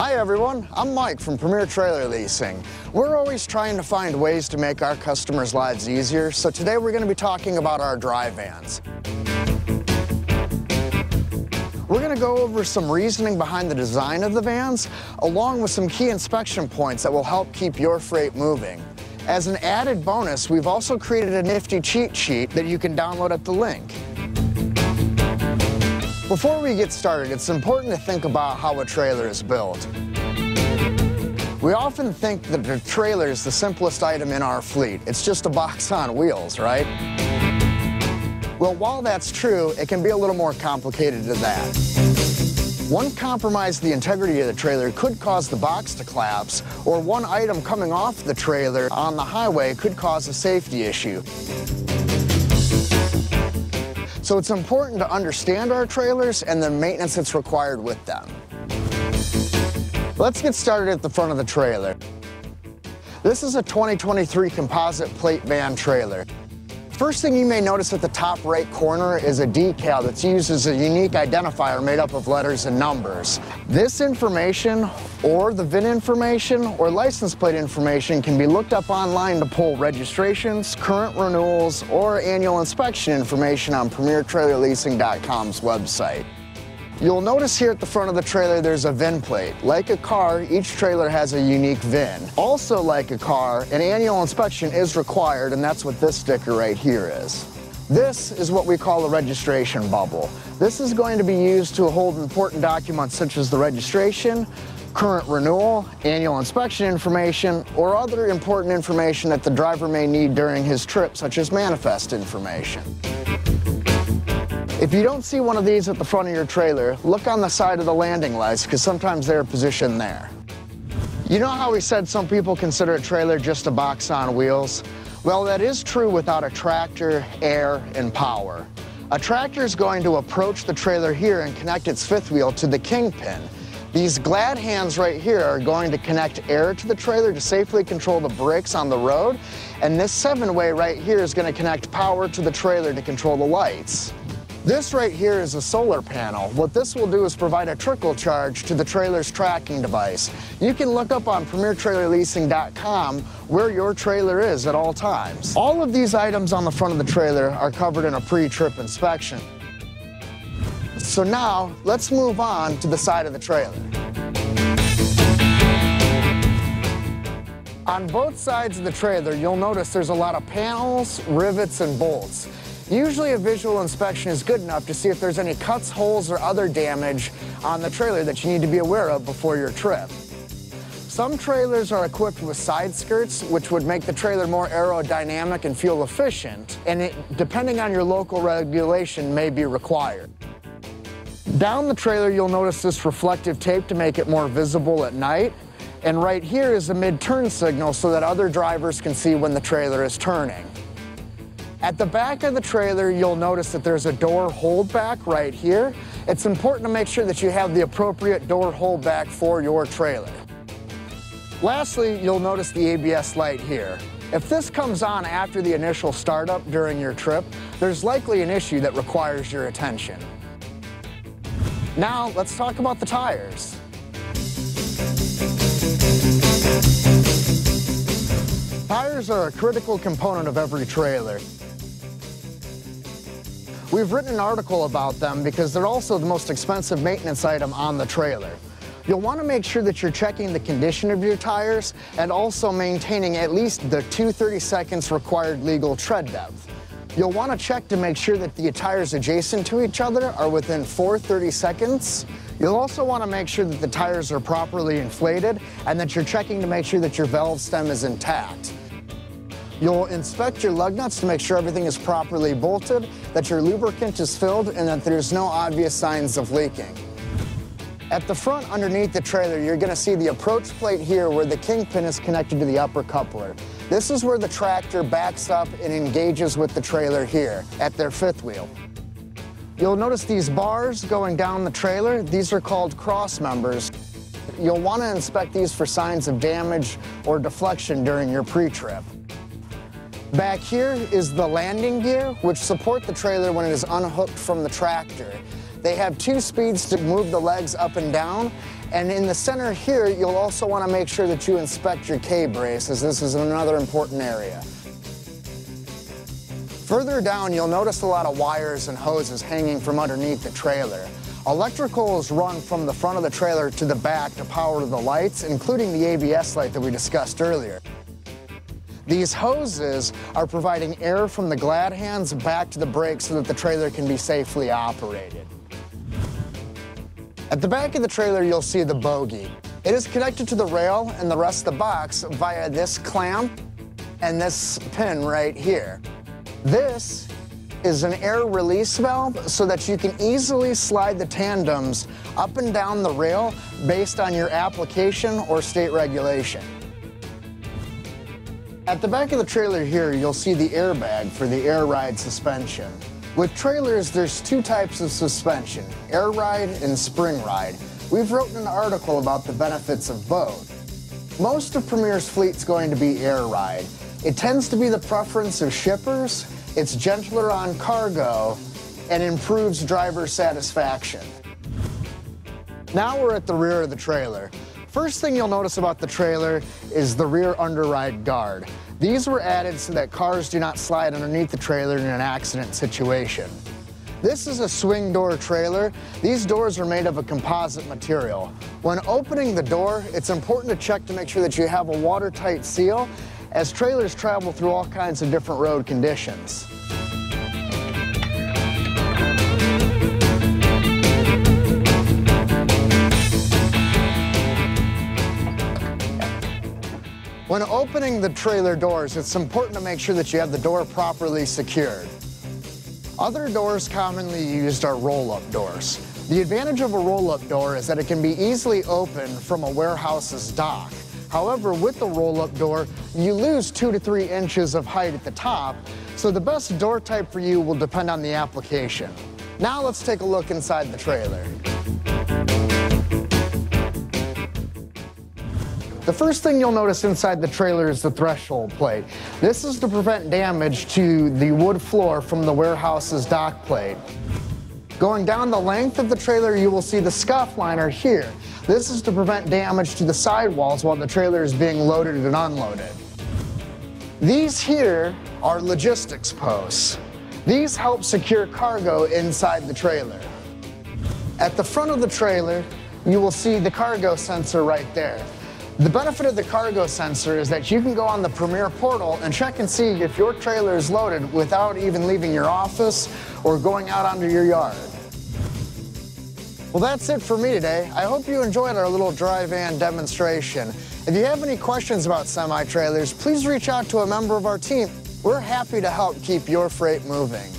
Hi everyone, I'm Mike from Premier Trailer Leasing. We're always trying to find ways to make our customers' lives easier, so today we're going to be talking about our DryVans. We're going to go over some reasoning behind the design of the vans, along with some key inspection points that will help keep your freight moving. As an added bonus, we've also created a nifty cheat sheet that you can download at the link. Before we get started, it's important to think about how a trailer is built. We often think that the trailer is the simplest item in our fleet. It's just a box on wheels, right? Well, while that's true, it can be a little more complicated than that. One compromise to the integrity of the trailer could cause the box to collapse, or one item coming off the trailer on the highway could cause a safety issue. So it's important to understand our trailers and the maintenance that's required with them. Let's get started at the front of the trailer. This is a 2023 composite plate van trailer. First thing you may notice at the top right corner is a decal that's used as a unique identifier made up of letters and numbers. This information, or the VIN information, or license plate information can be looked up online to pull registrations, current renewals, or annual inspection information on PremierTrailerLeasing.com's website. You'll notice here at the front of the trailer there's a VIN plate. Like a car, each trailer has a unique VIN. Also like a car, an annual inspection is required, and that's what this sticker right here is. This is what we call a registration bubble. This is going to be used to hold important documents such as the registration, current renewal, annual inspection information, or other important information that the driver may need during his trip, such as manifest information. If you don't see one of these at the front of your trailer, look on the side of the landing lights, because sometimes they're positioned there. You know how we said some people consider a trailer just a box on wheels? Well, that is true without a tractor, air, and power. A tractor is going to approach the trailer here and connect its fifth wheel to the kingpin. These glad hands right here are going to connect air to the trailer to safely control the brakes on the road, and this seven-way right here is going to connect power to the trailer to control the lights. This right here is a solar panel. What this will do is provide a trickle charge to the trailer's tracking device. You can look up on PremierTrailerLeasing.com where your trailer is at all times. All of these items on the front of the trailer are covered in a pre-trip inspection. So now, let's move on to the side of the trailer. On both sides of the trailer, you'll notice there's a lot of panels, rivets, and bolts. Usually a visual inspection is good enough to see if there's any cuts, holes, or other damage on the trailer that you need to be aware of before your trip. Some trailers are equipped with side skirts, which would make the trailer more aerodynamic and fuel efficient, and it, depending on your local regulation, may be required. Down the trailer, you'll notice this reflective tape to make it more visible at night, and right here is a mid-turn signal so that other drivers can see when the trailer is turning. At the back of the trailer, you'll notice that there's a door holdback right here. It's important to make sure that you have the appropriate door holdback for your trailer. Lastly, you'll notice the ABS light here. If this comes on after the initial startup during your trip, there's likely an issue that requires your attention. Now, let's talk about the tires. Tires are a critical component of every trailer. We've written an article about them because they're also the most expensive maintenance item on the trailer. You'll want to make sure that you're checking the condition of your tires and also maintaining at least the 2/32 required legal tread depth. You'll want to check to make sure that the tires adjacent to each other are within 4/32. You'll also want to make sure that the tires are properly inflated and that you're checking to make sure that your valve stem is intact. You'll inspect your lug nuts to make sure everything is properly bolted, that your lubricant is filled, and that there's no obvious signs of leaking. At the front underneath the trailer, you're going to see the approach plate here where the kingpin is connected to the upper coupler. This is where the tractor backs up and engages with the trailer here at their fifth wheel. You'll notice these bars going down the trailer. These are called cross members. You'll want to inspect these for signs of damage or deflection during your pre-trip. Back here is the landing gear, which support the trailer when it is unhooked from the tractor. They have two speeds to move the legs up and down, And in the center here, you'll also want to make sure that you inspect your K-brace, as this is another important area. Further down, you'll notice a lot of wires and hoses hanging from underneath the trailer. Electrical is run from the front of the trailer to the back to power the lights, including the ABS light that we discussed earlier. These hoses are providing air from the glad hands back to the brake so that the trailer can be safely operated. At the back of the trailer, you'll see the bogie. It is connected to the rail and the rest of the box via this clamp and this pin right here. This is an air release valve so that you can easily slide the tandems up and down the rail based on your application or state regulation. At the back of the trailer here, you'll see the airbag for the air ride suspension. With trailers, there's two types of suspension, air ride and spring ride. We've written an article about the benefits of both. Most of Premier's fleet's going to be air ride. It tends to be the preference of shippers, it's gentler on cargo, and improves driver satisfaction. Now we're at the rear of the trailer. First thing you'll notice about the trailer is the rear underride guard. These were added so that cars do not slide underneath the trailer in an accident situation. This is a swing door trailer. These doors are made of a composite material. When opening the door, it's important to check to make sure that you have a watertight seal, as trailers travel through all kinds of different road conditions. When opening the trailer doors, it's important to make sure that you have the door properly secured. Other doors commonly used are roll-up doors. The advantage of a roll-up door is that it can be easily opened from a warehouse's dock. However, with the roll-up door, you lose 2 to 3 inches of height at the top, so the best door type for you will depend on the application. Now let's take a look inside the trailer. The first thing you'll notice inside the trailer is the threshold plate. This is to prevent damage to the wood floor from the warehouse's dock plate. Going down the length of the trailer, you will see the scuff liner here. This is to prevent damage to the sidewalls while the trailer is being loaded and unloaded. These here are logistics posts. These help secure cargo inside the trailer. At the front of the trailer, you will see the cargo sensor right there. The benefit of the cargo sensor is that you can go on the Premier Portal and check and see if your trailer is loaded without even leaving your office or going out onto your yard. Well, that's it for me today. I hope you enjoyed our little DryVan demonstration. If you have any questions about semi-trailers, please reach out to a member of our team. We're happy to help keep your freight moving.